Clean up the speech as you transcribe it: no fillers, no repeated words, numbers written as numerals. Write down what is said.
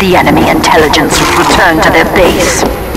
The enemy intelligence has returned to their base.